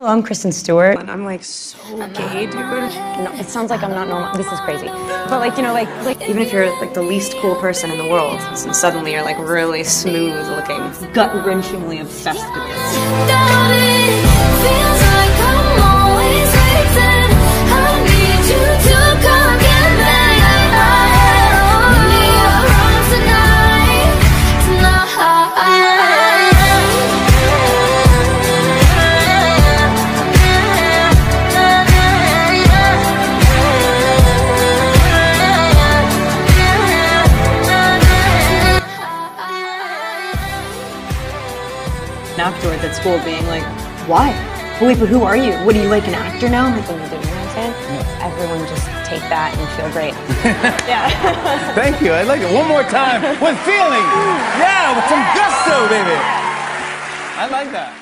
Hello, I'm Kristen Stewart. And I'm like so gay, dude. No, it sounds like I'm not normal. This is crazy. But like, you know, like even if you're like the least cool person in the world, and suddenly you're like really smooth looking, gut-wrenchingly obsessed with this. Afterwards at school being like, why? Wait, but who are you? What, are you like an actor now? Like, when you didn't understand? Yeah. Everyone just take that and feel great. Yeah. Thank you, I like it. One more time, with feeling. Yeah, with some gusto, baby. I like that.